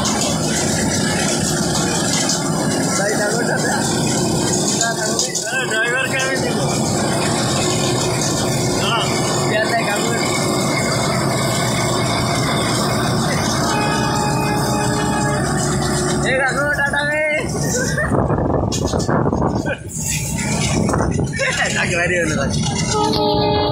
क्या भी I got it on the left.